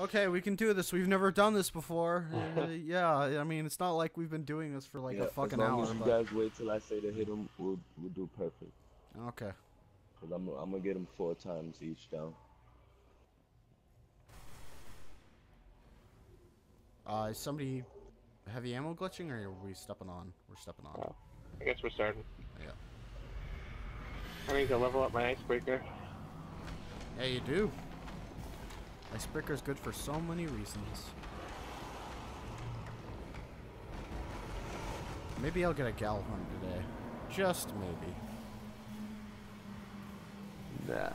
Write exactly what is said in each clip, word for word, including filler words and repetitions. okay, we can do this. We've never done this before. uh, yeah, I mean, it's not like we've been doing this for like yeah, a fucking hour. As long hour, as you but... guys wait till I say to hit him, we'll, we'll do perfect. Okay. Because I'm, I'm going to get him four times each down. Uh, is somebody heavy ammo glitching, or are we stepping on? We're stepping on. I guess we're starting. Yeah. I need to level up my icebreaker. Yeah, you do. Icebreaker is good for so many reasons. Maybe I'll get a Galhorn today. Just maybe. Nah.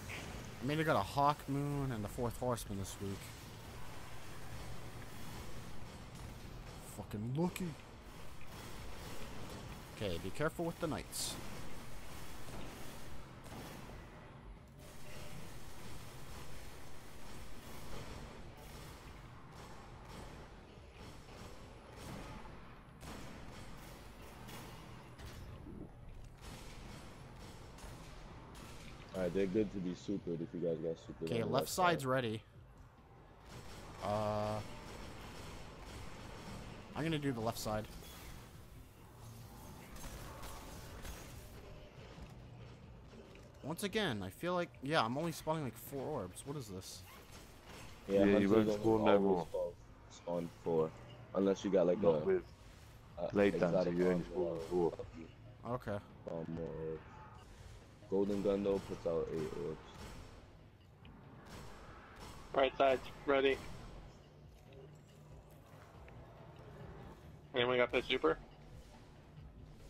I mean, I got a Hawk Moon and the Fourth Horseman this week. Fucking lucky. Okay, be careful with the knights. Alright, they're good to be supered if you guys got supered. Okay, left side's ready. Uh, I'm gonna do the left side. Once again, I feel like, yeah, I'm only spawning like four orbs. What is this? Yeah, yeah, you won't spawn no more. Spawn four, unless you got like Not a. With uh, late dance, you only spawn four. Okay. Four more orbs. Golden gun though puts out eight orbs. Right side, ready. Anyone got the super?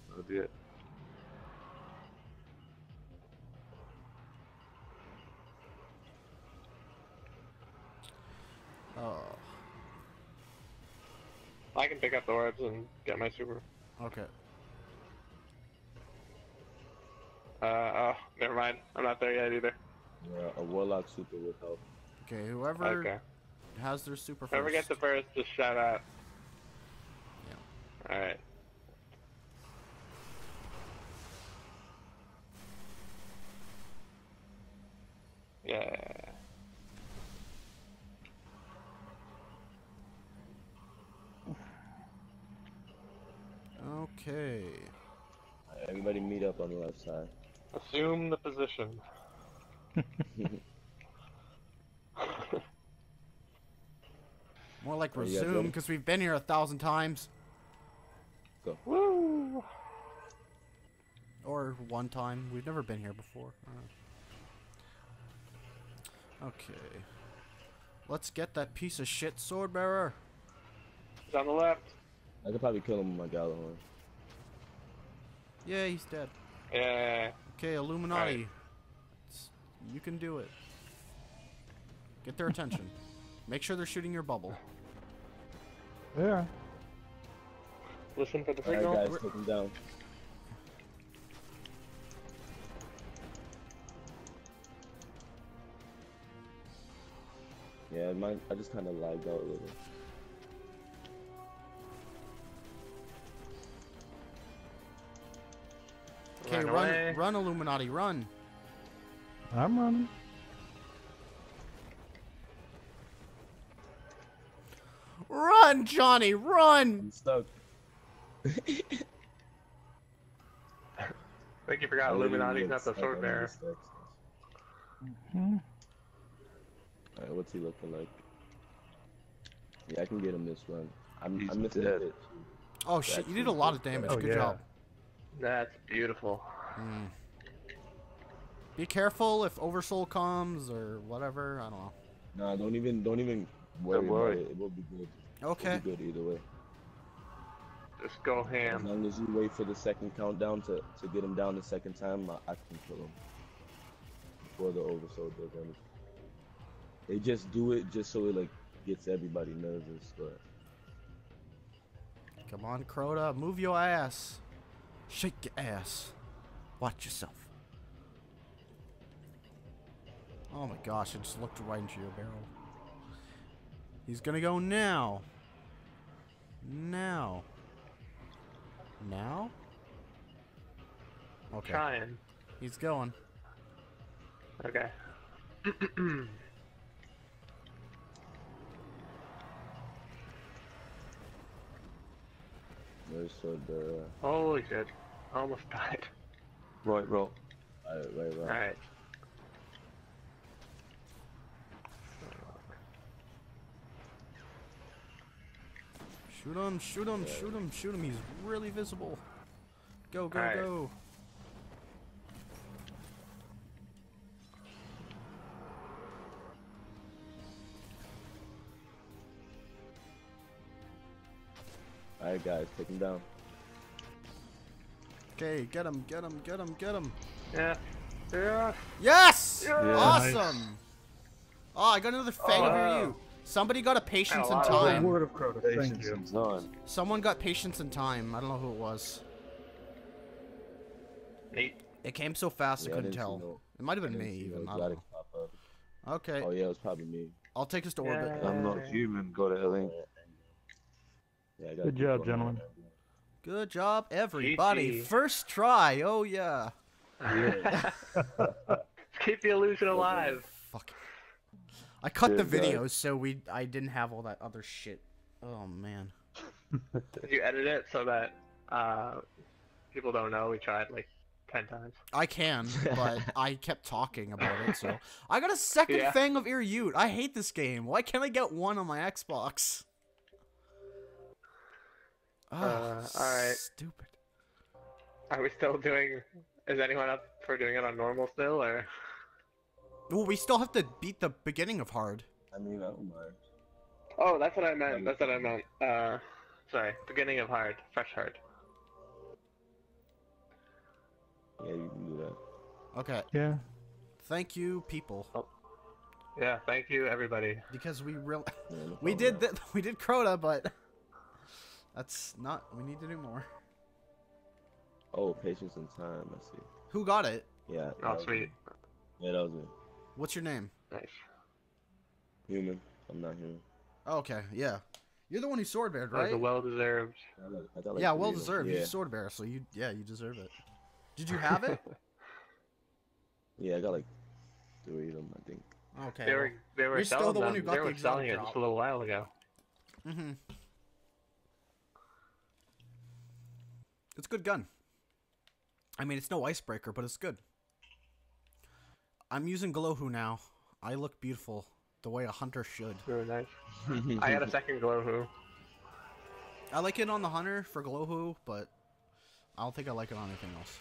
That'll be it. Oh. I can pick up the orbs and get my super. Okay. Uh, oh, never mind. I'm not there yet either. Yeah, a warlock super would help. Okay, whoever okay. has their super first. Whoever gets the first, just shout out. Yeah. Alright. Yeah. Okay. Everybody meet up on the left side. Assume the position. More like resume, because we've been here a thousand times. Go. Woo! Or one time. We've never been here before. Right. Okay. Let's get that piece of shit sword bearer. He's on the left. I could probably kill him with my Galahorn. Yeah, he's dead. Yeah. Okay, Illuminati. Right. You can do it. Get their attention. Make sure they're shooting your bubble. Yeah. Listen for the signal. All right, guys, take him down. Yeah, mine, I just kind of lagged out a little. Okay, run, run, run, Illuminati, run. I'm running. Run, Johnny, run! I'm stuck. I think you forgot Illuminati's not the sword bearer. Mm-hmm. Alright, what's he looking like? Yeah, I can get him this one. I'm, I'm missing it. Oh shit, That's you did a lot of damage, oh, good yeah. job. That's beautiful. Mm. Be careful if Oversoul comes or whatever. I don't know. Nah, don't even, don't even worry, don't worry. About it. It will be good. Okay. It'll be good either way. Just go ham. As long as you wait for the second countdown to to get him down the second time, I, I can kill him before the Oversoul does anything. They just do it just so it like gets everybody nervous. But come on, Crota, move your ass. Shake your ass. Watch yourself. Oh my gosh, I just looked right into your barrel. He's gonna go now. Now. Now? Okay. Trying. He's going. Okay. Where's the... the... Holy shit. I almost died. Right, roll. Alright, right, right. Alright. Shoot him, shoot him, yeah. shoot him, shoot him. He's really visible. Go, go, right. go. Alright, guys, take him down. Okay, get him, get him, get him, get him. Yeah. Yeah. Yes! Yeah. Awesome! Oh, I got another fang oh, wow. for you. Somebody got a patience and time. Word of Crota, thank you. Time. Someone got patience and time. I don't know who it was. Nate. It came so fast yeah, I couldn't I tell. No, it might have been me even. I don't know. Okay. Oh yeah, it was probably me. I'll take this to orbit. Yeah. I'm not human. Got it, I think. Yeah, I got Good job, gentlemen. Good job, everybody. G G. First try. Oh yeah. yeah. Keep the illusion alive. Fuck. I cut Dude, the videos, so we I didn't have all that other shit. Oh man. You edit it so that uh, people don't know we tried like ten times. I can, but I kept talking about it. So I got a second yeah. Fang of Iriute. I hate this game. Why can't I get one on my Xbox? Oh, uh, all right. Stupid. Are we still doing? Is anyone up for doing it on normal still, or? Well, we still have to beat the beginning of hard. I mean, I don't mind. Oh, that's what I meant. That's what I meant. Uh, sorry. Beginning of hard. Fresh hard. Yeah, you can do that. Okay. Yeah. Thank you, people. Oh. Yeah, thank you, everybody. Because we really... Yeah, no we did that. We did Crota, but... That's not... We need to do more. Oh, patience and time. I see. Who got it? Yeah. Oh, sweet. Yeah, that was it. What's your name? Nice. Human. I'm not human. Oh, okay, yeah. You're the one who sword beared, right? That was a well-deserved. Like yeah, well-deserved. Yeah. You sword bear, so you, yeah, you deserve it. Did you have it? Yeah, I got like three of them, I think. Okay. They were, they were You're still the them. one who got they the were selling it just a little while ago. Mm-hmm. It's a good gun. I mean, it's no icebreaker, but it's good. I'm using Glohu now. I look beautiful, the way a hunter should. Very nice. I had a second Glohu. I like it on the hunter for Glohu, but I don't think I like it on anything else.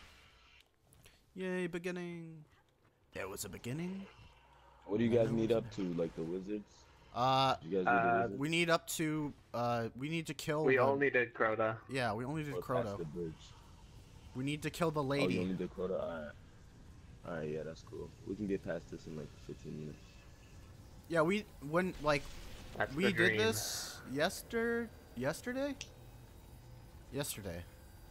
Yay, beginning. There was a beginning. What do you guys need up to? Like the wizards? Uh, you guys need uh the wizards? We need up to. Uh, we need to kill. We the... only did Crota. Yeah, we only did or Crota. The bridge. We need to kill the lady. Oh, you only did Crota. All right. Alright, yeah, that's cool. We can get past this in like fifteen minutes. Yeah, we when like that's we did this yester yesterday. Yesterday,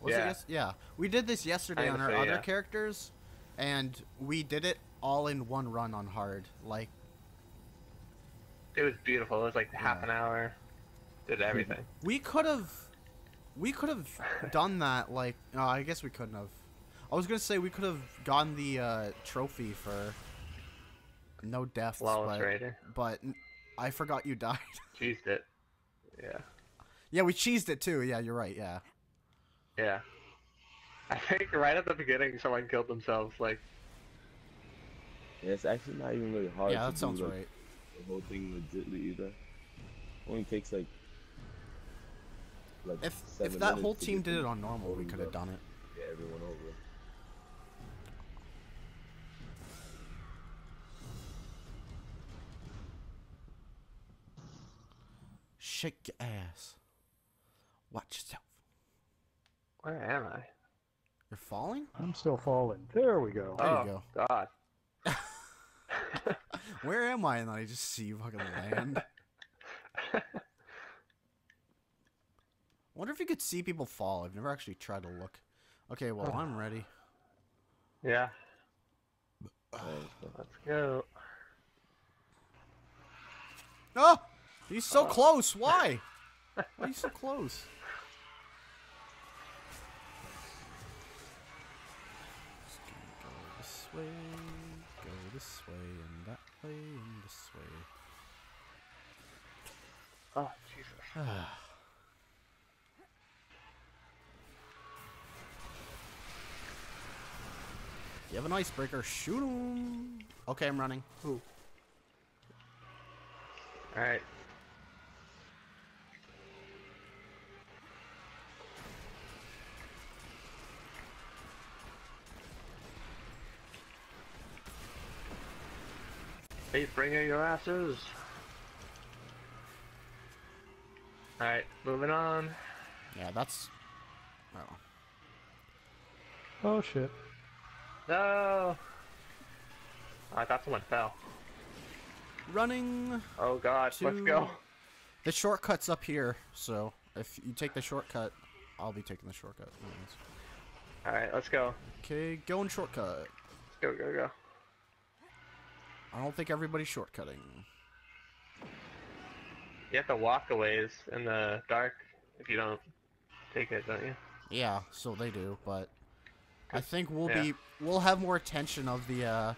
was yeah. it? Yes yeah, we did this yesterday on our say, other yeah. characters, and we did it all in one run on hard. Like it was beautiful. It was like yeah. half an hour. Did everything. We could have, we could have done that. Like oh, I guess we couldn't have. I was gonna say we could have gotten the uh, trophy for no deaths, but, but I forgot you died. Cheesed it. Yeah. Yeah, we cheesed it too. Yeah, you're right. Yeah. Yeah. I think right at the beginning, someone killed themselves. Like. Yeah, it's actually not even really hard. Yeah, that to sounds do, like, right. The whole thing legitly either. It only takes like. like if if that whole team did it on normal, we could have done it. Yeah, everyone over. Shake your ass. Watch yourself. Where am I? You're falling? I'm still falling. There we go. There oh, you go. God. Where am I? And I just see you fucking land. Wonder if you could see people fall. I've never actually tried to look. Okay, well, I'm ready. Yeah. Let's go. No! Oh! He's so oh. close. Why? Why are you so close? Just gonna go this way, go this way, and that way, and this way. Oh, Jesus. You have an icebreaker. Shoot him. Okay, I'm running. Ooh. All right. Icebreaker your asses. All right, moving on. Yeah, that's. Oh. Oh shit. No! I thought someone fell. Running. Oh god, to... let's go. The shortcut's up here, so if you take the shortcut, I'll be taking the shortcut. Anyways. All right, let's go. Okay, going shortcut. Go go go. I don't think everybody's shortcutting. You have to walk a ways in the dark if you don't take it, don't you? Yeah, so they do, but I think we'll yeah. be we'll have more attention of the uh,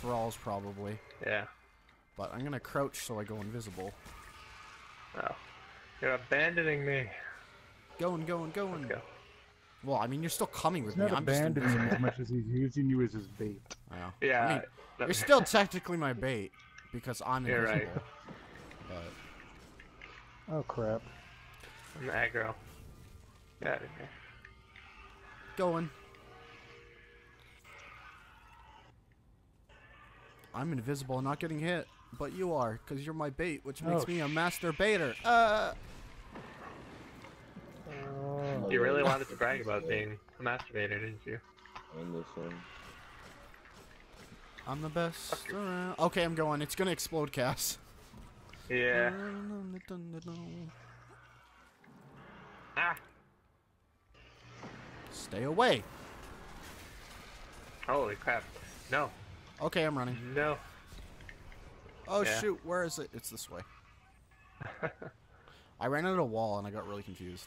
thralls probably. Yeah. But I'm gonna crouch so I go invisible. Oh, you're abandoning me. Going, going, going. Let's go. Well, I mean, you're still coming with it's me. Not I'm abandoning just as much as he's using you as his bait. Oh. Yeah. I mean, that... you're still technically my bait because I'm you're invisible. Right. But... oh crap. I'm aggro. Get out of here. Going. I'm invisible and not getting hit, but you are, because you're my bait, which makes oh, me a master baiter. Uh... Oh, you really wanted to brag about being a master baiter, didn't you? I'm the same. I'm the best around. Okay, I'm going. It's gonna explode, Cass. Yeah. Ah. Stay away. Holy crap. No. Okay, I'm running. No. Oh yeah. Shoot, where is it? It's this way. I ran into a wall and I got really confused.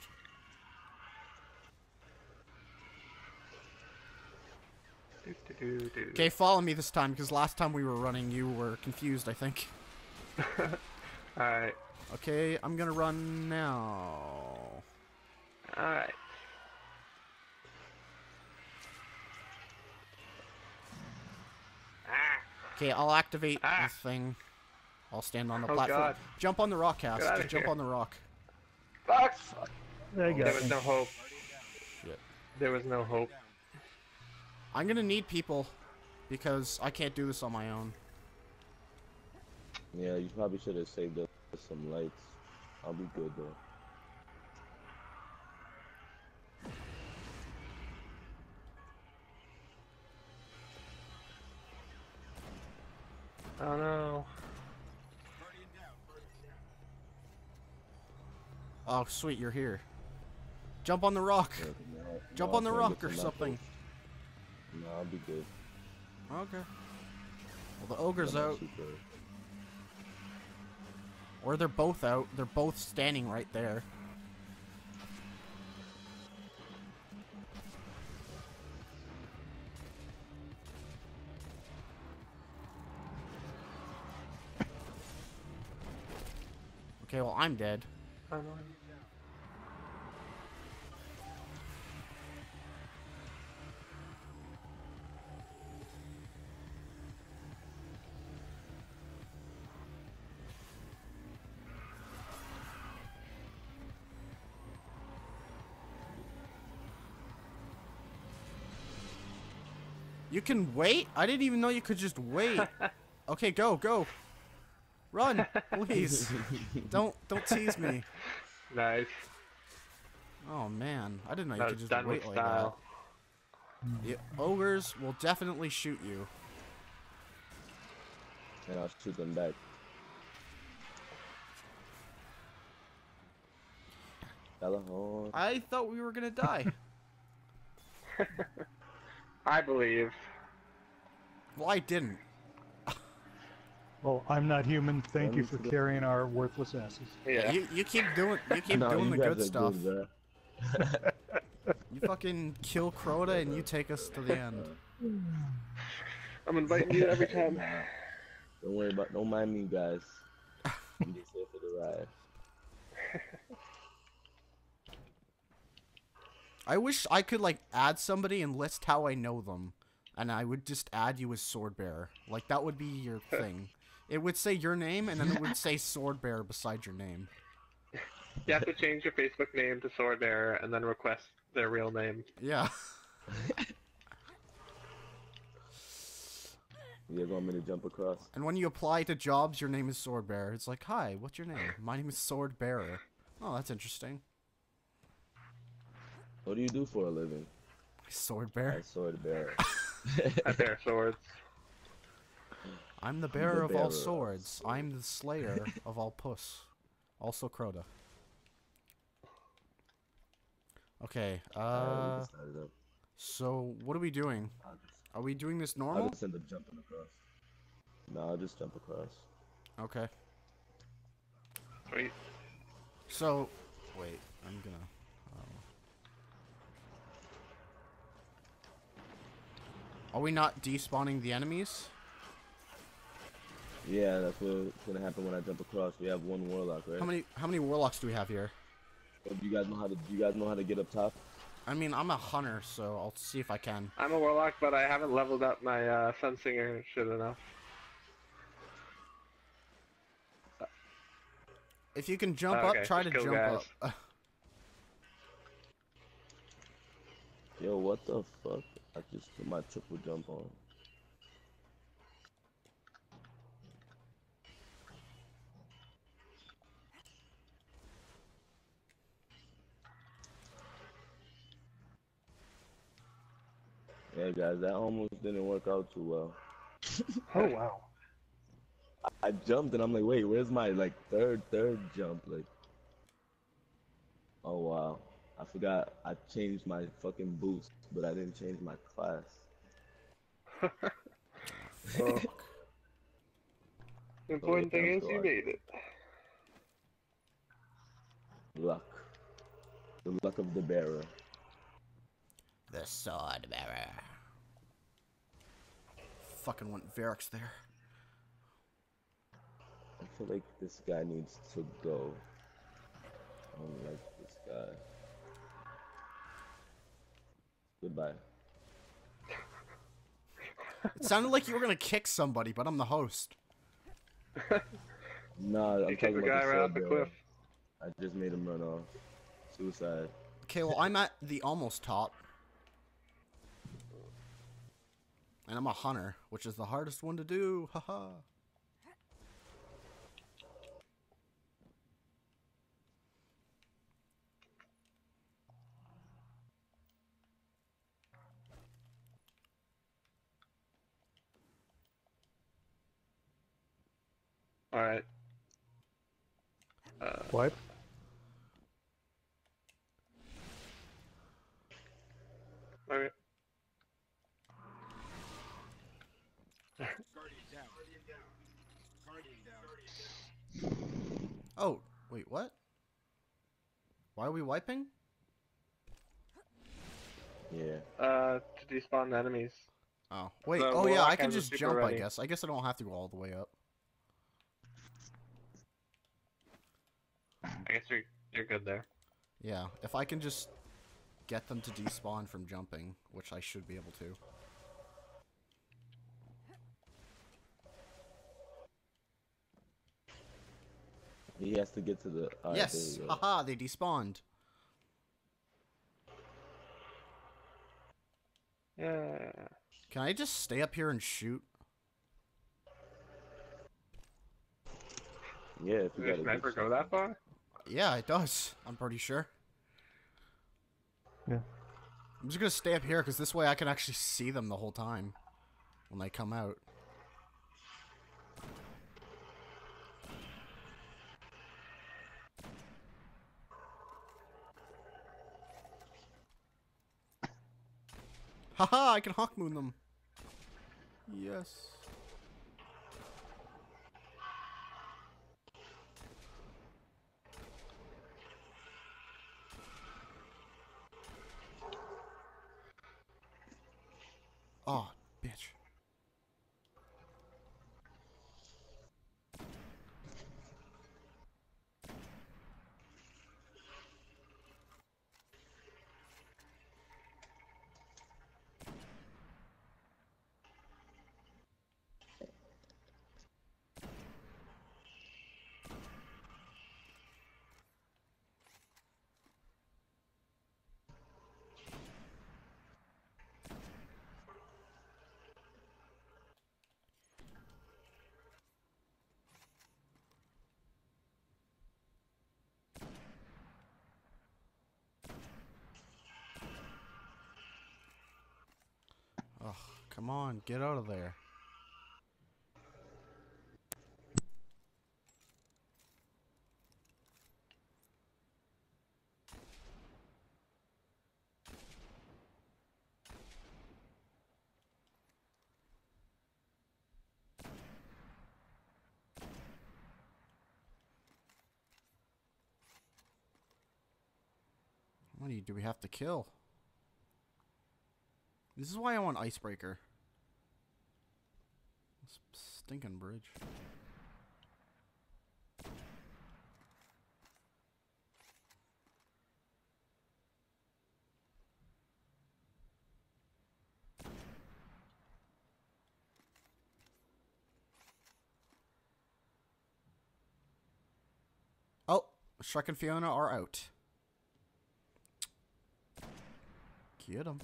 Okay, follow me this time because last time we were running you were confused, I think. Alright. Okay, I'm gonna run now. Alright. Okay, I'll activate ah. this thing. I'll stand on the oh platform. God. Jump on the rock, Cass. Just jump here. on the rock. Fox! There you oh, go. There was no hope. Shit. There was no hope. I'm gonna need people because I can't do this on my own. Yeah, you probably should have saved up some lights. I'll be good though. Oh no. Oh sweet, you're here. Jump on the rock. Yeah, no, Jump no, on the rock or something. No, I'll be good. Okay. Well, the ogre's out. Super. Or they're both out. They're both standing right there. Okay, well, I'm dead. I'm on. You can wait? I didn't even know you could just wait. Okay, go, go. Run, please! don't don't tease me. Nice. Oh man, I didn't know you could just wait like that. The ogres will definitely shoot you. And I'll shoot them back. I thought we were gonna die. I believe. Well, I didn't. Well, I'm not human. Thank you for carrying our worthless asses. Yeah, you, you keep doing you keep no, doing you the good stuff. Good, you fucking kill Crota and you take us to the end. I'm inviting you every time. Don't worry about. Don't mind me, guys. I'm just here for the ride. I wish I could like add somebody and list how I know them and I would just add you as sword bearer. Like, that would be your thing. It would say your name, and then it would say sword bearer beside your name. You have to change your Facebook name to sword bearer, and then request their real name. Yeah. You want me to jump across? And when you apply to jobs, your name is sword bearer. It's like, hi, what's your name? My name is sword bearer. Oh, that's interesting. What do you do for a living? Sword bearer. I sword bearer. I bear swords. I'm the bearer, I'm the bearer of all bearer. swords. I'm the slayer of all puss. Also Crota. Okay. Uh. So what are we doing? Are we doing this normal? I'll just end up jumping across. No, I'll just jump across. Okay. Sweet. So, wait, I'm gonna... Oh. Are we not despawning the enemies? Yeah, that's what's gonna happen when I jump across. We have one warlock, right? How many How many warlocks do we have here? Do you guys know how to Do you guys know how to get up top? I mean, I'm a hunter, so I'll see if I can. I'm a warlock, but I haven't leveled up my uh, Sunsinger shit enough. If you can jump oh, okay. up, try Just to jump guys. up. Yo, what the fuck? I just put my triple jump on. Hey guys, that almost didn't work out too well. Oh wow. I, I jumped and I'm like, wait, where's my like third third jump? Like, oh wow. I forgot I changed my fucking boots, but I didn't change my class. Oh. The important thing is you made it. Luck. The luck of the bearer. The sword bearer. Fucking want Varix there. I feel like this guy needs to go. I don't like this guy. Goodbye. It sounded like you were gonna kick somebody, but I'm the host. Nah, I'm you talking about the guy right off the cliff. I just made him run off. Suicide. Okay, well I'm at the almost top. And I'm a hunter, which is the hardest one to do. Haha. All right. Uh, what? All right. Oh, wait, what? Why are we wiping? Yeah. Uh, to despawn the enemies. Oh, wait, the oh yeah, I can just jump, ready. I guess. I guess I don't have to go all the way up. I guess you're, you're good there. Yeah, if I can just get them to despawn from jumping, which I should be able to. He has to get to the... Right, yes! Haha, they despawned. Yeah. Can I just stay up here and shoot? Yeah, if you Does your sniper go that far? Yeah, it does. I'm pretty sure. Yeah. I'm just gonna stay up here, because this way I can actually see them the whole time. When they come out. Haha, I can hawk moon them. Yes. Oh, bitch. Come on, get out of there. How many do we have to kill? This is why I want Icebreaker. This stinking bridge. Oh, Shrek and Fiona are out. Get him.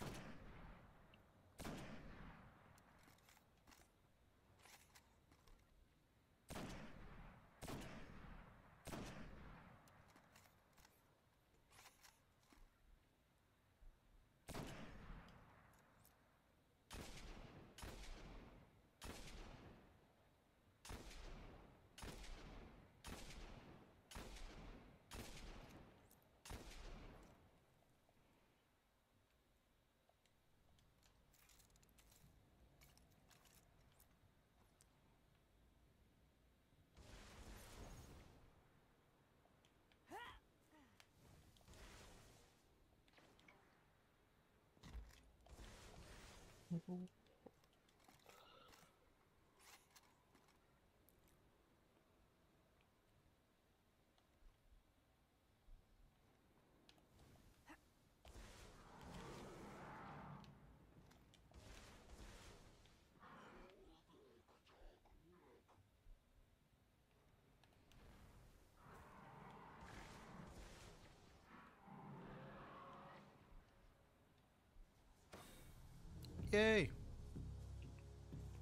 Yay!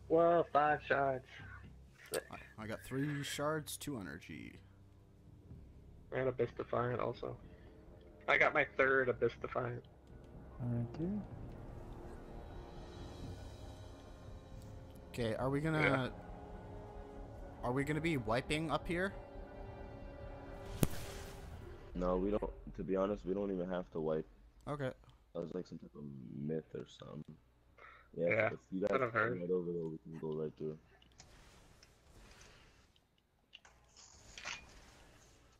Well, five shards. I, I got three shards, two energy. And Abyss Defiant also. I got my third Abyss Defiant. Okay. Okay, are we gonna... Yeah. Are we gonna be wiping up here? No, we don't... To be honest, we don't even have to wipe. Okay. That was like some type of myth or something. Yeah, yeah, if you guys that I've heard. Right over there, we can go right through.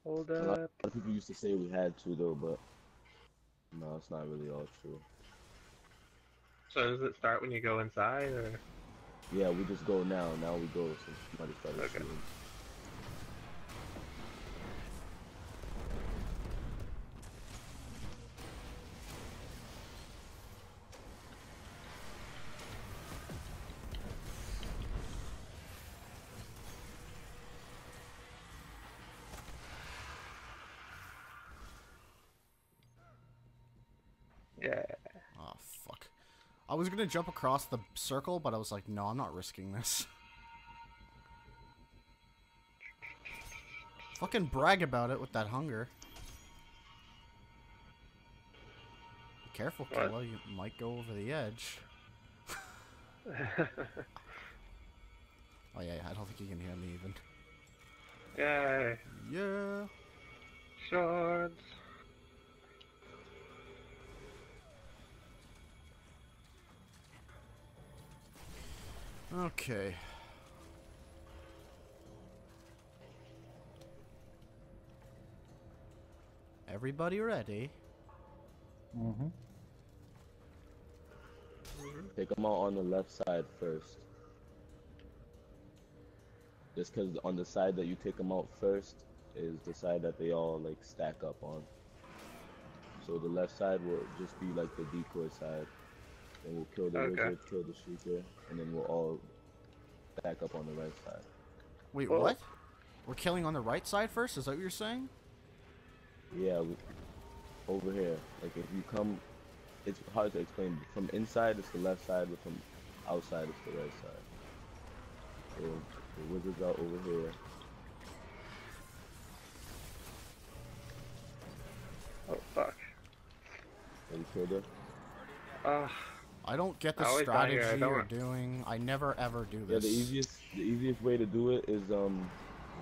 Hold up. A lot of people used to say we had to, though, but no, it's not really all true. So does it start when you go inside, or? Yeah, we just go now. Now we go since somebody started okay. shooting. I was gonna jump across the circle, but I was like, no, I'm not risking this. Fucking brag about it with that hunger. Be careful, Killa, you might go over the edge. Oh yeah, I don't think you can hear me even. Yay! Yeah! Shards! Okay. Everybody ready? Mm-hmm. Take them out on the left side first. Just because on the side that you take them out first is the side that they all like stack up on. So the left side will just be like the decoy side. And we'll kill the okay. wizard, kill the shooter, and then we'll all back up on the right side. Wait, oh. what? We're killing on the right side first? Is that what you're saying? Yeah, we, over here. Like, if you come... It's hard to explain. From inside, it's the left side, but from outside, it's the right side. So, the wizards are over here. Oh, fuck. And you killed her? Ah. Uh. I don't get the strategy you're doing. I never ever do this. Yeah, the easiest the easiest way to do it is um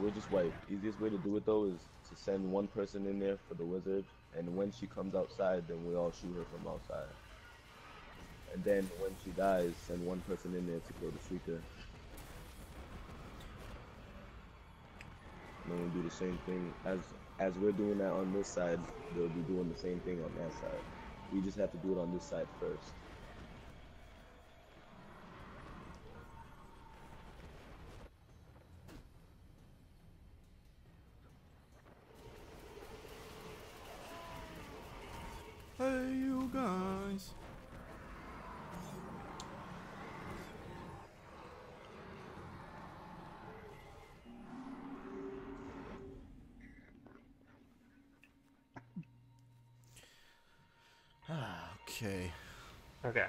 we're just white. Easiest way to do it though is to send one person in there for the wizard, and when she comes outside, then we all shoot her from outside. And then when she dies, send one person in there to kill the Shrieker. And then we do the same thing as as we're doing that on this side. They'll be doing the same thing on that side. We just have to do it on this side first. Hey, you guys. Okay. Okay.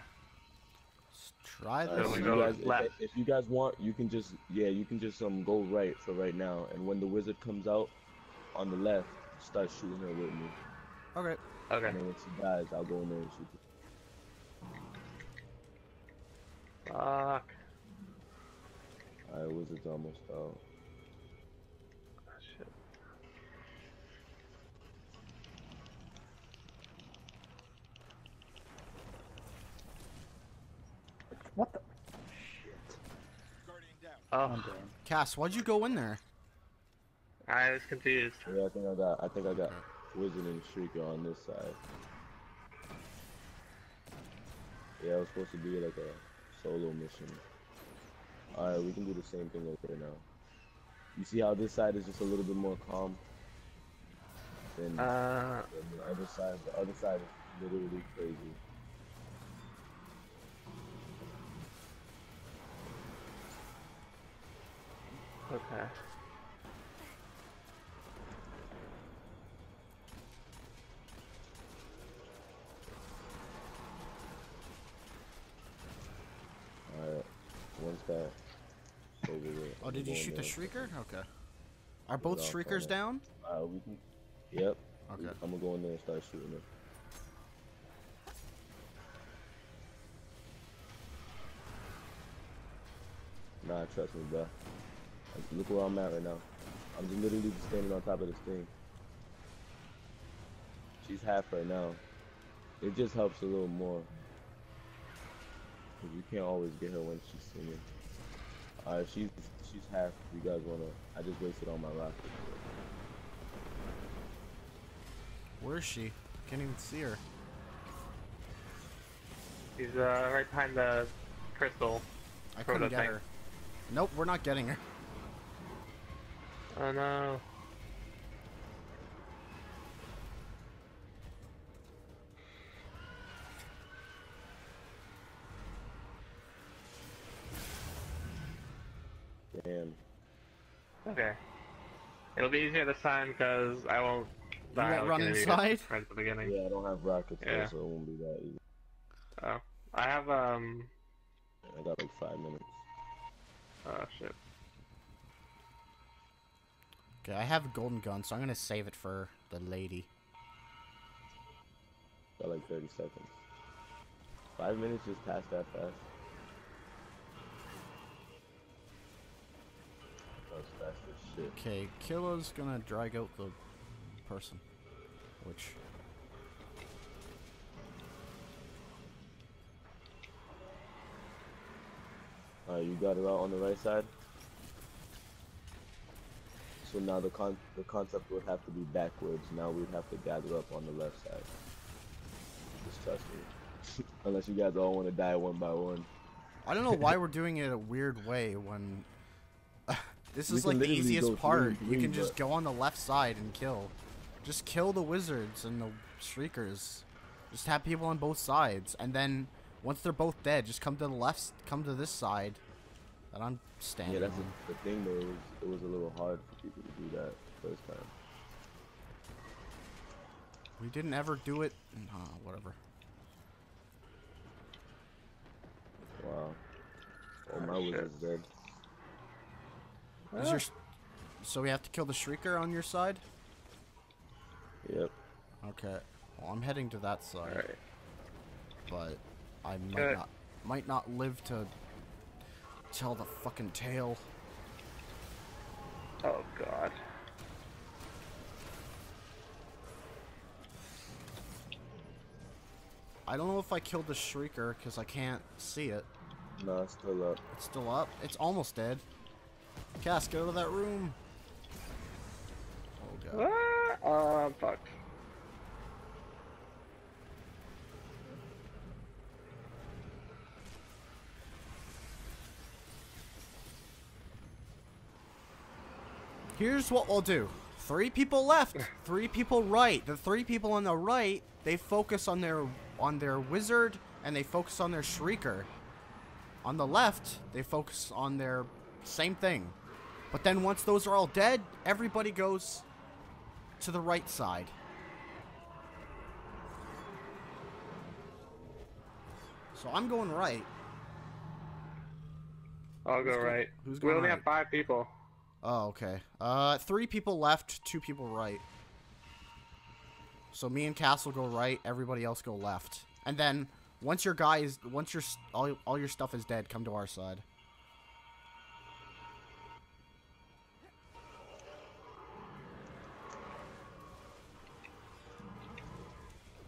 Let's try this. If you, guys, if, if you guys want, you can just yeah, you can just um go right for right now, and when the wizard comes out on the left, start shooting her with me. Okay. Okay. And then when she dies, I'll go in there and shoot her. Fuck. Alright, wizard's almost out. Oh, shit. What the? Shit. Guardian down. Oh. Cass, why'd you go in there? I was confused. Yeah, I think I got. I think I got. Wizard and Shrieker on this side. Yeah, it was supposed to be like a solo mission. Alright, we can do the same thing over now. You see how this side is just a little bit more calm than, uh, than the other side? The other side is literally crazy. Okay. Over oh, did you shoot down. The Shrieker? Okay. Are both Shriekers down? Uh, we can... Yep. Okay. We, I'm gonna go in there and start shooting it. Nah, trust me, bro. Like, look where I'm at right now. I'm just literally just standing on top of this thing. She's half right now. It just helps a little more. You can't always get her when she's singing. Uh, she's she's half. You guys wanna? I just wasted all my rockets. Where is she? Can't even see her. She's uh right behind the crystal. I couldn't get her. Nope, we're not getting her. Oh no. Damn. Okay. It'll be easier this time because I won't die. You won't run inside? Right at the beginning. Yeah, I don't have rockets, yeah. So it won't be that easy. Oh. I have, um... I got like five minutes. Oh, shit. Okay, I have a golden gun, so I'm gonna save it for the lady. Got like thirty seconds. Five minutes just passed that fast. Okay, Killer's gonna drag out the person, which... Uh, you got her out on the right side? So now the con the concept would have to be backwards. Now we'd have to gather up on the left side. Just trust me. Unless you guys all want to die one by one. I don't know why we're doing it a weird way when... This is like the easiest part. You can just go on the left side and kill. Just kill the wizards and the Shriekers. Just have people on both sides, and then once they're both dead, just come to the left. Come to this side, and I'm standing. Yeah, that's a, the thing though. It was, it was a little hard for people to do that first time. We didn't ever do it. Nah, whatever. Wow. Oh, my wizard's dead. Is your, so we have to kill the Shrieker on your side? Yep. Okay. Well, I'm heading to that side. All right. But I might uh, not might not live to tell the fucking tale. Oh god. I don't know if I killed the Shrieker because I can't see it. No, it's still up. It's still up? It's almost dead. Cass, go to that room. Oh god. Ah, oh, I'm fucked. Here's what we'll do. Three people left, three people right. The three people on the right, they focus on their on their wizard and they focus on their Shrieker. On the left, they focus on their same thing. But then once those are all dead, everybody goes to the right side. So I'm going right. I'll go right. Who's going right? We only have five people. Oh, okay. Uh, three people left, two people right. So me and Cass will go right, everybody else go left. And then once your guy is, once your all, all your stuff is dead, come to our side.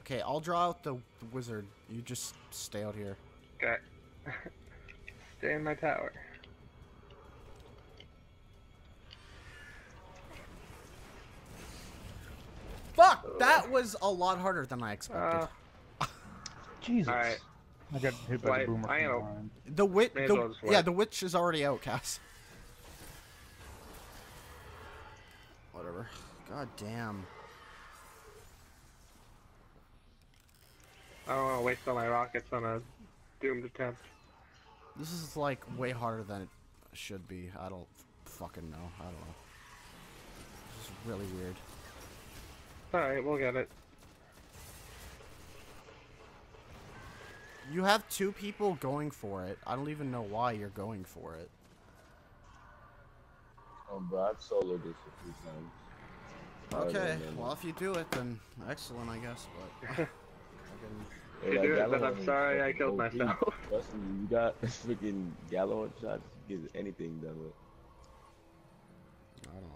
Okay, I'll draw out the, the wizard. You just stay out here. Okay. Stay in my tower. Fuck! That was a lot harder than I expected. Uh, Jesus. Right. I got hit by the boomer. I am. The witch. Well yeah, the witch is already out, Cass. Whatever. God damn. I don't want to waste all my rockets on a doomed attempt. This is like way harder than it should be. I don't fucking know. I don't know. This is really weird. Alright, we'll get it. You have two people going for it. I don't even know why you're going for it. Oh, but I've soloed this a few times. Okay, well, if you do it, then excellent, I guess, but... I can... If you do it, then I'm sorry I killed myself. Listen, you got freaking Gallo shots, you get anything done with. I don't know.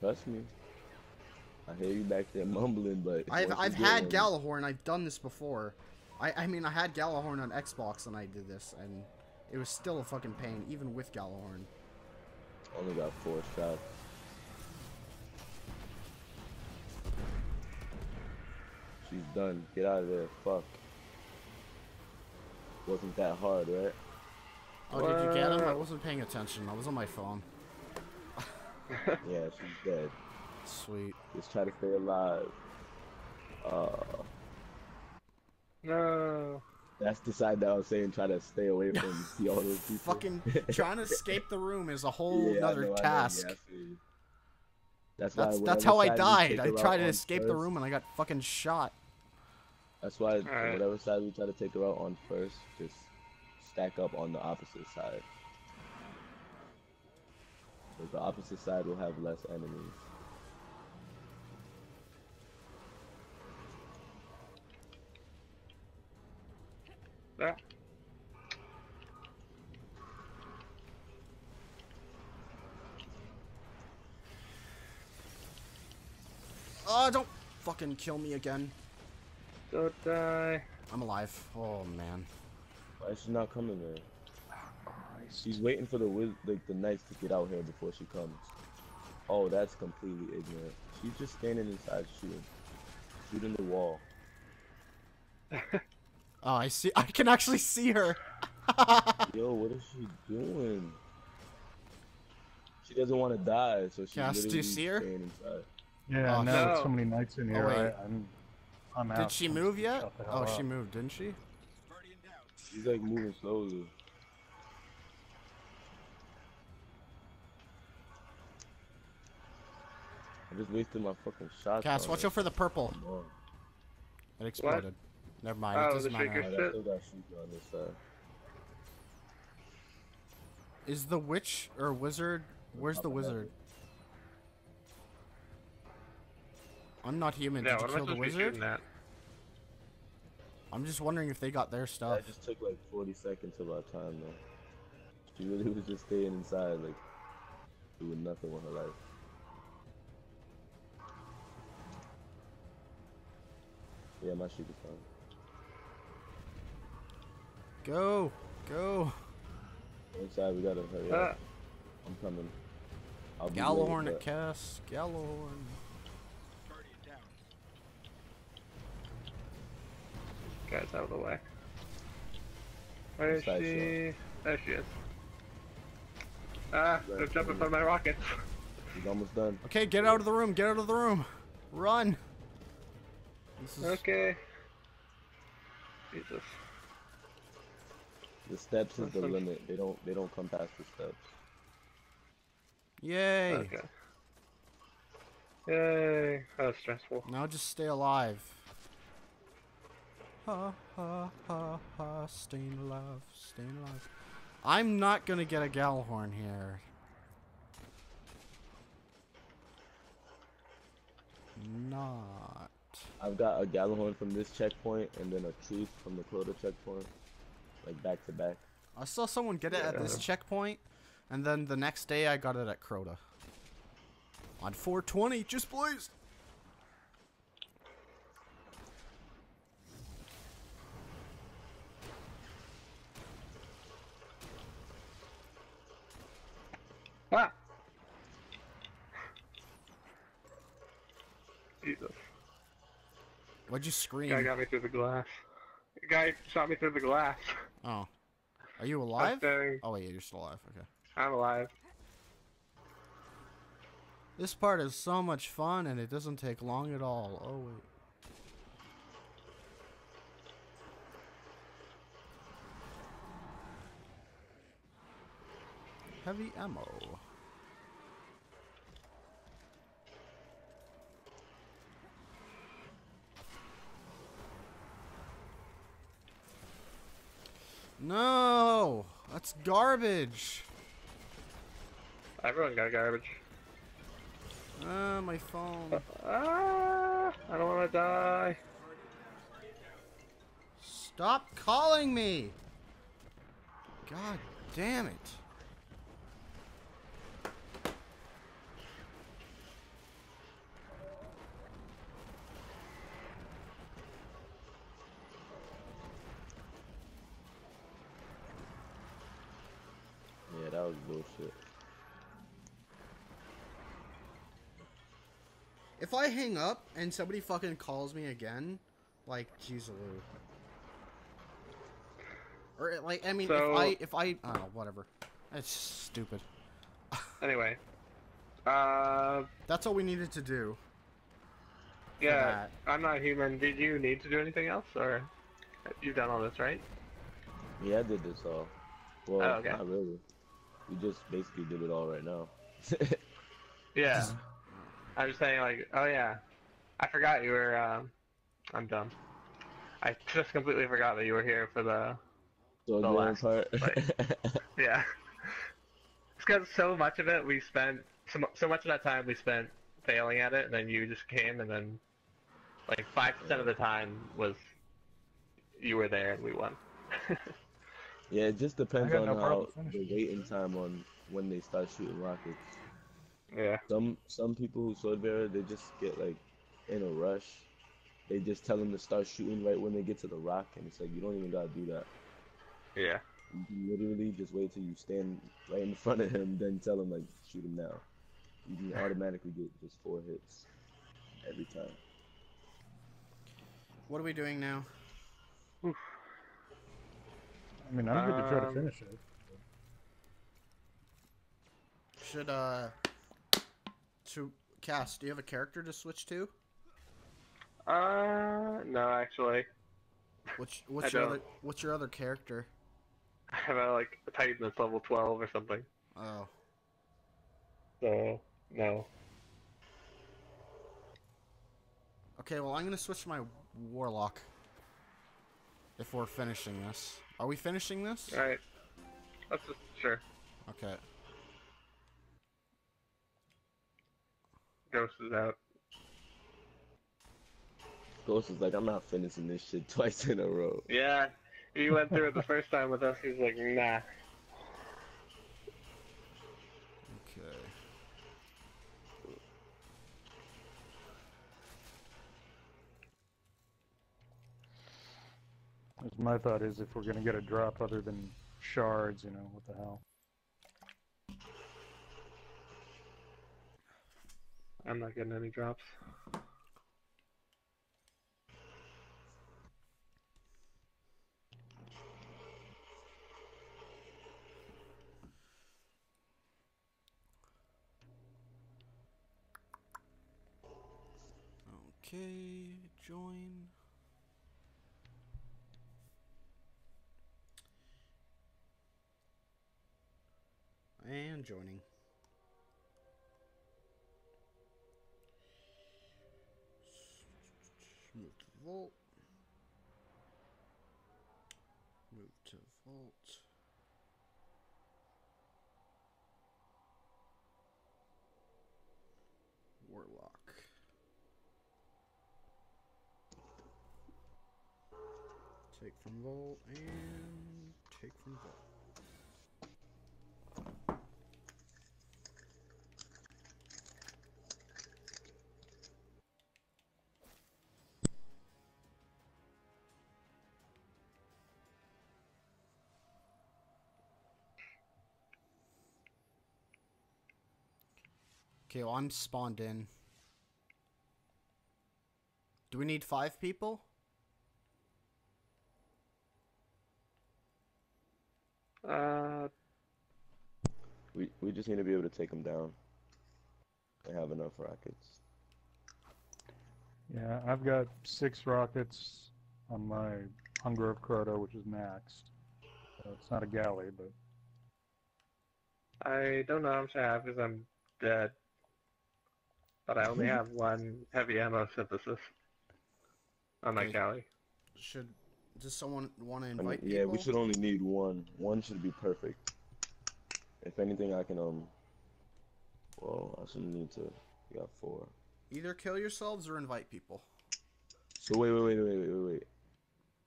Trust me. I hear you back there mumbling, but I've I've had Galahorn. I've done this before. I I mean I had Galahorn on Xbox and I did this, and it was still a fucking pain, even with Galahorn. Only got four shots. She's done. Get out of there. Fuck. Wasn't that hard, right? Oh, did you get him? I wasn't paying attention. I was on my phone. Yeah, she's dead. Sweet. Just try to stay alive. Uh, no. That's the side that I was saying, try to stay away from see all those people. Fucking trying to escape the room is a whole yeah, other task. I know, yeah, I that's that's, why that's how I died. I tried to escape first. the room and I got fucking shot. That's why right. whatever side we try to take her out on first, just stack up on the opposite side. But the opposite side will have less enemies. Ah. Oh, don't fucking kill me again. Don't die. I'm alive. Oh man. Why is she not coming there? She's waiting for the wiz like the knights to get out here before she comes. Oh, that's completely ignorant. She's just standing inside shooting, shooting the wall. Oh, I see. I can actually see her. Yo, what is she doing? She doesn't want to die, so she's Cass, do you see her? Inside. Yeah, oh, now no. There's so many knights in here. Oh, I, I'm, I'm out. Did she move yet? Oh, she moved, didn't she? She's like moving slowly. I just wasted my fucking shots. Cass, watch out for the purple. It exploded. What? Never mind. Oh, it doesn't matter. I still got Shrieker on this side. Is the witch or wizard? Where's the wizard? I'm not human. Did you kill the wizard? I'm just wondering if they got their stuff. That just took like forty seconds of our time though. She really was just staying inside, like doing nothing with her life. Yeah, my shit is fine. Go! Go! Inside, we gotta hurry up. Ah. I'm coming. I'll Gallahorn to cast. Gallahorn. Guardian down. Guys, out of the way. Where is Inside she? Shot. There she is. Ah, they're jumping from my rocket. He's almost done. Okay, get out of the room. Get out of the room. Run. This is... Okay. Jesus. The steps is the limit. They don't they don't come past the steps. Yay! Okay. Yay! That was stressful. Now just stay alive. Ha ha ha ha! Staying alive, staying alive. I'm not gonna get a Gallahorn here. Not. I've got a Gallahorn from this checkpoint and then a truth from the Clota checkpoint. Like back to back. I saw someone get it yeah. at this checkpoint, and then the next day I got it at Crota. On four twenty, just please. Ah! Jesus. Why'd you scream? Guy got me through the glass. The guy shot me through the glass. Oh. Are you alive? Oh, wait, yeah, you're still alive. Okay. I'm alive. This part is so much fun, and it doesn't take long at all. Oh, wait. Heavy ammo. No, that's garbage. Everyone got garbage. Ah, uh, my phone. Uh, ah, I don't want to die. Stop calling me. God damn it. Yeah, that was bullshit. If I hang up and somebody fucking calls me again, like, geez, Lou. Or, like, I mean, so, if I, if I, oh, whatever. That's stupid. Anyway. Uh... That's all we needed to do. Yeah, I'm not human. Did you need to do anything else, or? You've done all this, right? Yeah, I did this all. Well, oh, okay. Not really. We just basically did it all right now. Yeah. I'm just saying, like, oh yeah, I forgot you were. Um, I'm dumb. I just completely forgot that you were here for the. So the last part. Like, yeah. It's because so much of it we spent, so, so much of that time we spent failing at it, and then you just came, and then, like, five percent of the time was, you were there and we won. Yeah, it just depends on how the waiting time on when they start shooting rockets. Yeah. Some some people who swordbearer, they just get like in a rush. They just tell them to start shooting right when they get to the rock, and it's like you don't even gotta do that. Yeah. You can literally just wait till you stand right in front of him, then tell him like shoot him now. You can automatically get just four hits every time. What are we doing now? Oof. I mean, I'm good to try to finish it. Should, uh... To... Cass, do you have a character to switch to? Uh... No, actually. What's, what's, your, other, what's your other character? I have, a, like, a Titan that's level twelve or something. Oh. So, no. Okay, well, I'm gonna switch to my Warlock. If we're finishing this. Are we finishing this? Alright. Let's just... Sure. Okay. Ghost is out. Ghost is like, I'm not finishing this shit twice in a row. Yeah, he went through it the first time with us. He's like, nah. Okay. My thought is, if we're gonna get a drop other than shards, you know, what the hell? I'm not getting any drops. Okay, join. And joining. Move to vault. Move to vault. Warlock. Take from vault and take from vault. Okay, well, I'm spawned in. Do we need five people? Uh, we we just need to be able to take them down. They have enough rockets. Yeah, I've got six rockets on my Hunger of Crota, which is maxed. So it's not a galley, but I don't know how much I have because I'm dead. But I only have one heavy ammo synthesis on my galley. Should does someone want to invite I mean, yeah, people? We should only need one. One should be perfect. If anything, I can um. Well, I should need to. We got four. Either kill yourselves or invite people. So wait, wait, wait, wait, wait, wait, wait.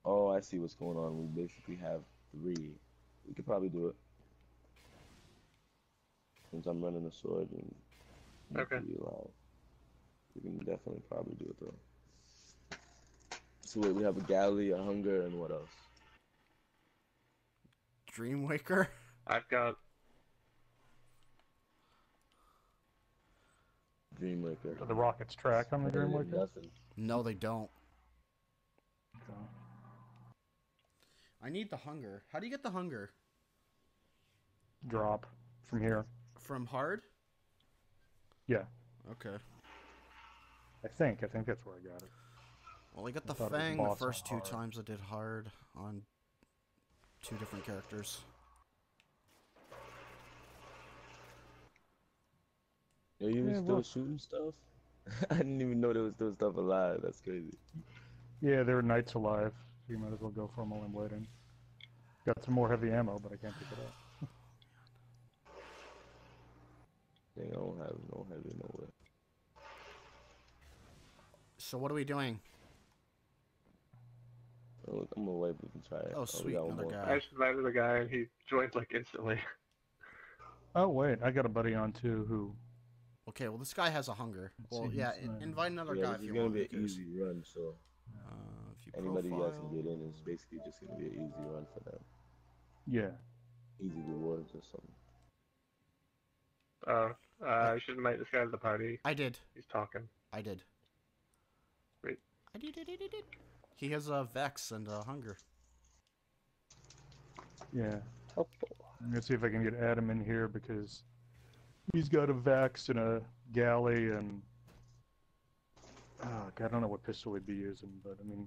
Oh, I see what's going on. We basically have three. We could probably do it. Since I'm running a sword and. Okay. We can definitely probably do it though. So wait, we have a galley, a hunger, and what else? Dreamwaker? I've got Dreamwaker. Do the rockets track on the Dreamwaker? Nothing. No, they don't. Okay. I need the hunger. How do you get the hunger? Drop from here. From hard? Yeah. Okay. I think. I think that's where I got it. Well, I got the Fang the first two times I did hard on two different characters. Yo, you were still shooting stuff? I didn't even know there was still stuff alive. That's crazy. Yeah, there were knights alive. So you might as well go for them while I'm waiting. Got some more heavy ammo, but I can't pick it up. Dang, I don't have no heavy nowhere. So what are we doing? Oh, look, I'm gonna wait. We can try it. Oh, oh sweet, another guy. I survived the guy, and he joined like instantly. Oh wait, I got a buddy on too. Who? Okay, well this guy has a hunger. Well, see, yeah, invite another yeah, guy if you want. It's gonna be an easy run, so uh, if you anybody profile... you guys can get in is basically just gonna be an easy run for them. Yeah. Easy rewards or something. Oh, uh, I should invite this guy to the party. I did. He's talking. I did. Great. I did, did, did, did. He has a uh, Vex and uh, Hunger. Yeah. I'm gonna see if I can get Adam in here because he's got a Vex and a Galley and... Oh, God, I don't know what pistol we'd be using, but I mean...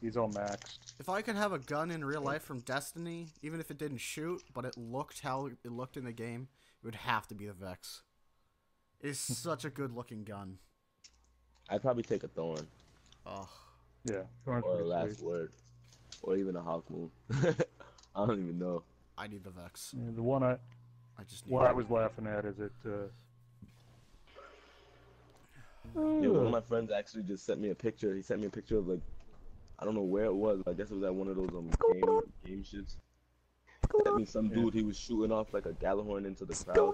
He's all maxed. If I could have a gun in real life from Destiny, even if it didn't shoot, but it looked how it looked in the game, it would have to be the Vex. It's such a good-looking gun. I'd probably take a Thorn. Oh. Yeah. Thorn's or a Last sweet. Word. Or even a Hawk Moon. I don't even know. I need the Vex. Yeah, the one I... I just need what I was laughing at is it, uh... Yeah, one of my friends actually just sent me a picture. He sent me a picture of, like, I don't know where it was. I guess it was at one of those um game game shits. He sent me some dude. He was shooting off like a Gallahorn into the crowd.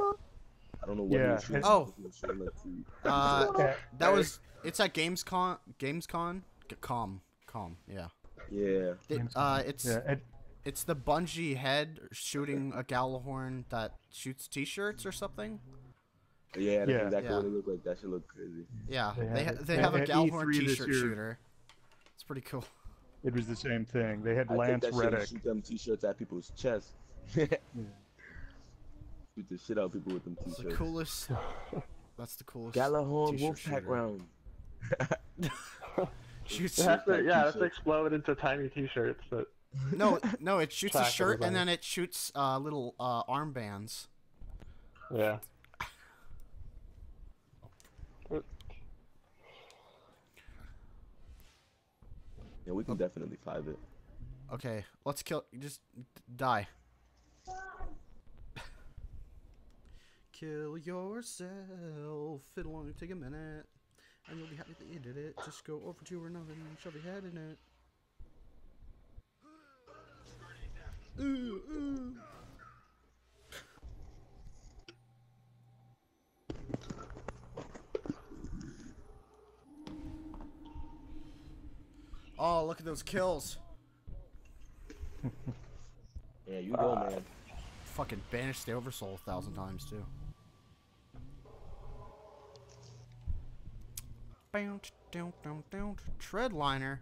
I don't know what yeah. he was shooting. Oh, he was shooting, like, uh, yeah. that was. It's at Gamescom. Gamescom. Com. Com. Yeah. Yeah. It, uh, it's yeah, it, it's the Bungie head shooting a Gallahorn that shoots T-shirts or something. Yeah, that's yeah. exactly yeah. what it looked like. That should look crazy. Yeah, they, they, ha they have at, a Gallahorn T-shirt shooter. It's pretty cool. It was the same thing. They had I Lance think that Reddick. Shoot them T-shirts at people's chests. yeah. Shoot the shit out of people with them T-shirts. That's the coolest. That's the coolest. Gallahorn Wolfpack round. Shoots. It to, yeah, that's explode into tiny T-shirts. But... No, no, it shoots a shirt and then it shoots uh, little uh, armbands. Yeah. Yeah, we can definitely five it. Okay, let's kill. Just die. Kill yourself. It'll only take a minute, and you'll be happy that you did it. Just go over to another and shove your head in it. Ooh, ooh. Oh, look at those kills. Yeah, you go, uh, man. Fucking banish the Oversoul a thousand times, too. Down, down, down, down. Treadliner.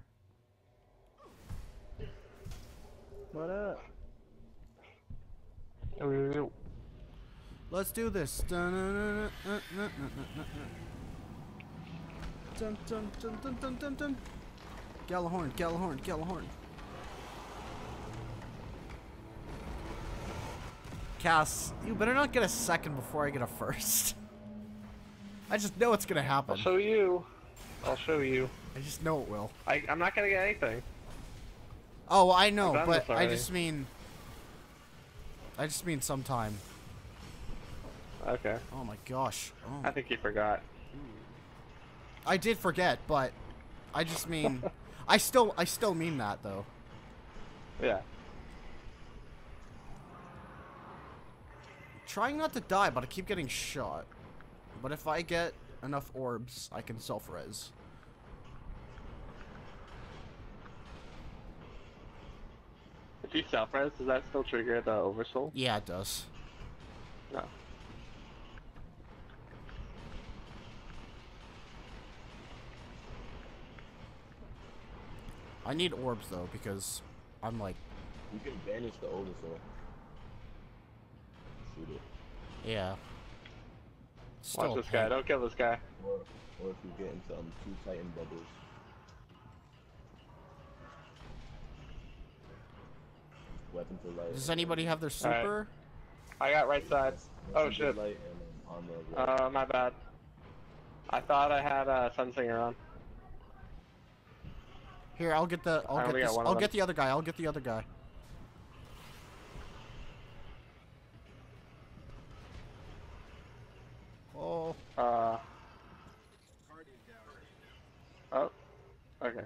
What up? Let's do this. Dun, dun, dun, dun, dun, dun, dun, dun, dun. Gallahorn, Gallahorn, Gallahorn. Cass, you better not get a second before I get a first. I just know it's gonna happen. I'll show you. I'll show you. I just know it will. I, I'm not gonna get anything. Oh, I know, but I just mean... I just mean sometime. Okay. Oh my gosh. Oh. I think you forgot. I did forget, but... I just mean... I still, I still mean that though. Yeah. Trying not to die, but I keep getting shot. But if I get enough orbs, I can self-res. If you self-res, does that still trigger the Oversoul? Yeah, it does. No. I need orbs though, because I'm like... You can banish the Oversoul. Shoot it. Yeah. Still Watch this guy, don't kill this guy. Or, or if you get into um, two Titan bubbles. Weapon for light. Does anybody have their super? Right. I got right side. Weapon oh shit. Light and, um, armor, uh, my bad. I thought I had uh, Sunsinger on. Here, I'll get the. I'll I get. This, I'll get the other guy. I'll get the other guy. Oh. Uh. Oh. Okay.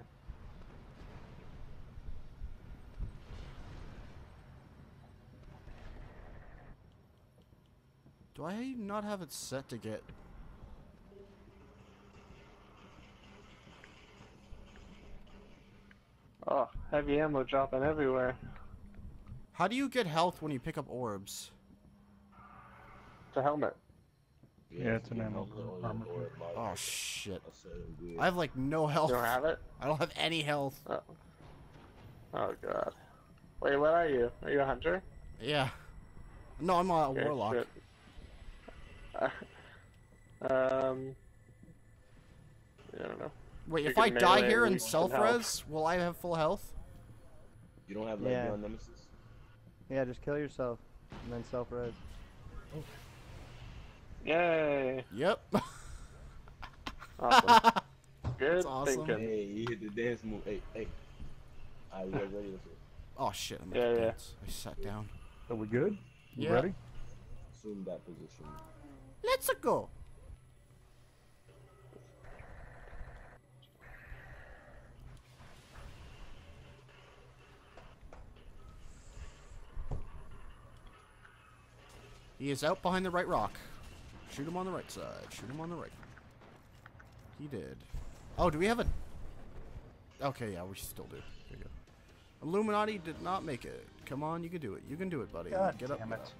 Do I not have it set to get? Oh, heavy ammo dropping everywhere. How do you get health when you pick up orbs? It's a helmet. Yeah, yeah it's an ammo. Oh shit. I have like no health. You don't have it? I don't have any health. Oh, oh god. Wait, what are you? Are you a hunter? Yeah. No, I'm a okay, warlock. Uh, um... I don't know. Wait, if I die here and self-res, will I have full health? You don't have leg on Nemesis? Yeah, just kill yourself, and then self-res. Oh. Yay! Yep. Awesome. Good awesome. Thinking. Hey, you hit the dance move. Hey, hey. I was ready to Oh shit, I'm yeah, yeah. Dance. I sat down. Are we good? You yeah. ready? Assume that position. Let's-a go! He is out behind the right rock. Shoot him on the right side. Shoot him on the right. He did. Oh, do we have a... Okay, yeah, we still do. There you go. Illuminati did not make it. Come on, you can do it. You can do it, buddy. God Get damn up. It.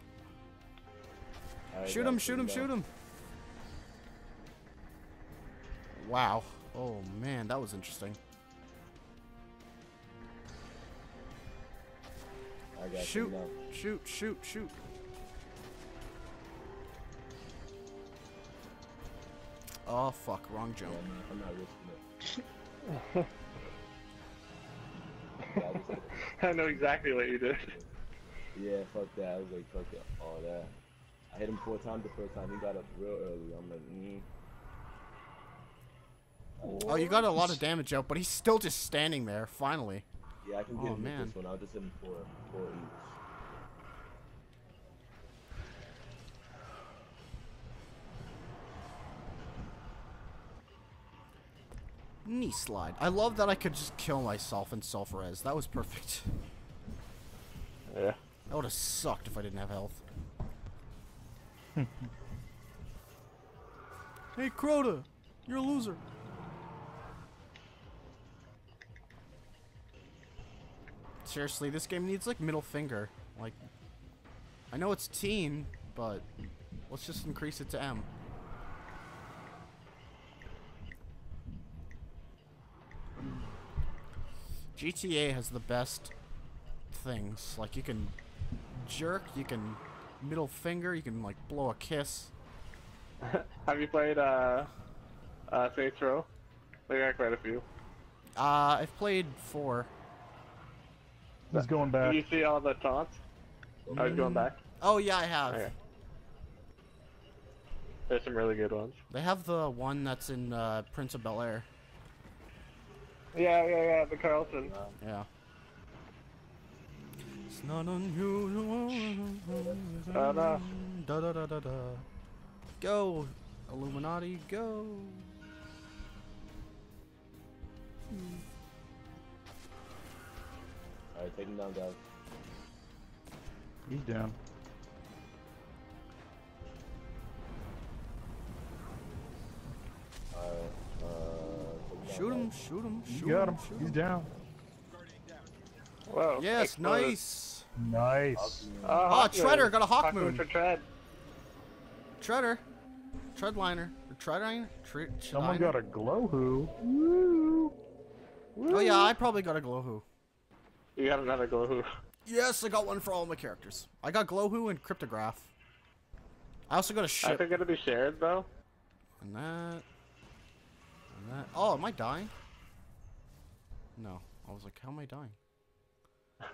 Right, shoot him, shoot him, shoot him. Wow. Oh, man, that was interesting. I got shoot, shoot, shoot, shoot. Oh, fuck. Wrong jump. Yeah, I'm not risking it. I know exactly what you did. Yeah, fuck that. I was like, fuck that. All that. I hit him four times the first time. He got up real early. I'm like, mm. Oh, you got a lot of damage out, but he's still just standing there, finally. Yeah, I can get oh, him man. With this one. I'll just hit him four, four each. Knee slide. I love that I could just kill myself and self-res. That was perfect. Yeah. That would have sucked if I didn't have health. Hey, Crota! You're a loser! Seriously, this game needs, like, middle finger. Like, I know it's teen, but let's just increase it to M. G T A has the best things. Like, you can jerk, you can middle finger, you can, like, blow a kiss. Have you played, uh, uh, Saints Row? They got quite a few. Uh, I've played four. He's going back. Did you see all the taunts? Mm. I was going back. Oh, yeah, I have. Okay. There's some really good ones. They have the one that's in, uh, Prince of Bel-Air. Yeah, yeah, yeah, the Carlton. Um, yeah. It's not unusual. Da da da da da da. Go, Illuminati, go. Alright, take him down, guys. He's down. Alright, uh. Shoot him, shoot him, shoot him. You got him. him. He's down. Whoa. Yes, Explode. nice. Nice. Uh, oh, Treader got a Hawk, Hawk Moon. Moon tread. Treader. Treadliner. Treadliner? Treadliner? Someone got a Glowhoo. Woo. Woo. Oh, yeah, I probably got a Glowhoo. You got another Glowhoo. Yes, I got one for all my characters. I got Glowhoo and Cryptograph. I also got a ship. Are they going to be shared, though? And that... That. Oh, am I dying? No. I was like, how am I dying?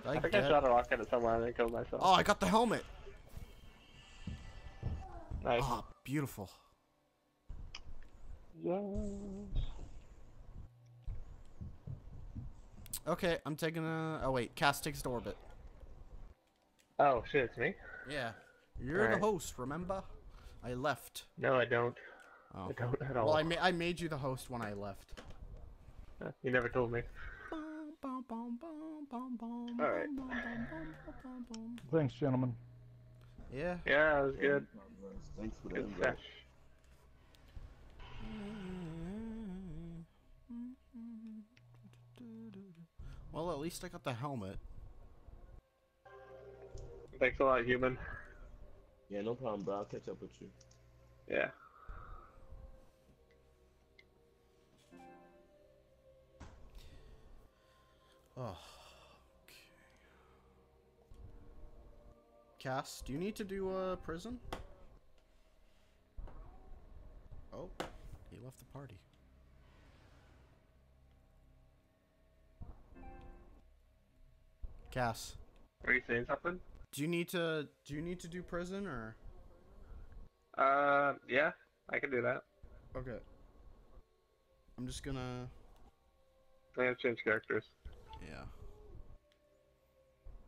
I, I think dead? I shot a rocket at someone and I killed myself. Oh, I got the helmet! Nice. Oh, beautiful. Yes. Okay, I'm taking a... Oh, wait. Cass takes to orbit. Oh, shit, it's me? Yeah. You're All the right. host, remember? I left. No, I don't. Oh. I don't at all. Well, I, ma I made you the host when I left. You never told me. Alright. Thanks, gentlemen. Yeah. Yeah, it was good. Thanks for good that. Well, at least I got the helmet. Thanks a lot, human. Yeah, no problem, bro. I'll catch up with you. Yeah. Oh, okay. Cass, do you need to do a uh, prison? Oh, he left the party. Cass, are you saying something? Do you need to? Do you need to do prison or? Uh, yeah, I can do that. Okay. I'm just gonna. I have to change characters. Yeah.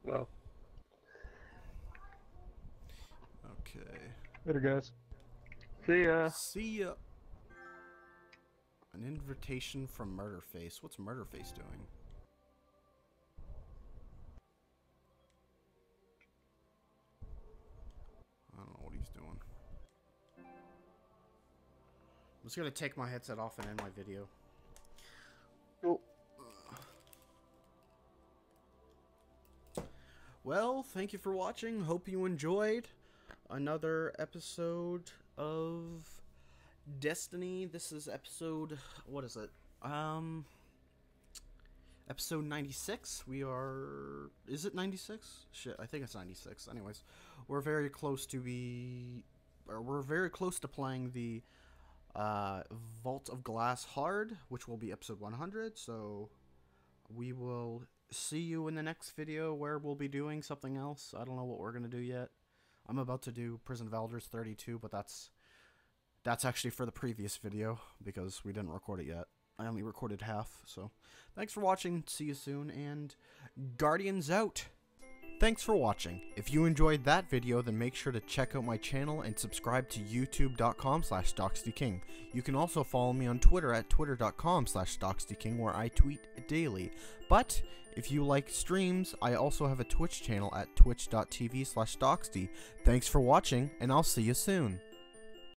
Well. Okay. Later, guys. See ya. See ya. An invitation from Murderface. What's Murderface doing? I don't know what just gonna take my headset off and end my video. Oh. Well, thank you for watching. Hope you enjoyed another episode of Destiny. This is episode, what is it? Um, episode ninety-six. We are, is it ninety-six? Shit, I think it's ninety-six. Anyways, we're very close to be, or we're very close to playing the uh, Vault of Glass hard, which will be episode one hundred. So we will see you in the next video where we'll be doing something else. I don't know what we're going to do yet. I'm about to do Prison of Elders thirty-two, but that's that's actually for the previous video because we didn't record it yet. I only recorded half, so thanks for watching. See you soon, and Guardians out! Thanks for watching. If you enjoyed that video, then make sure to check out my channel and subscribe to youtube dot com slash doxdyking. You can also follow me on Twitter at twitter dot com slash doxdyking, where I tweet daily. But if you like streams, I also have a Twitch channel at twitch dot t v slash doxdy. Thanks for watching, and I'll see you soon.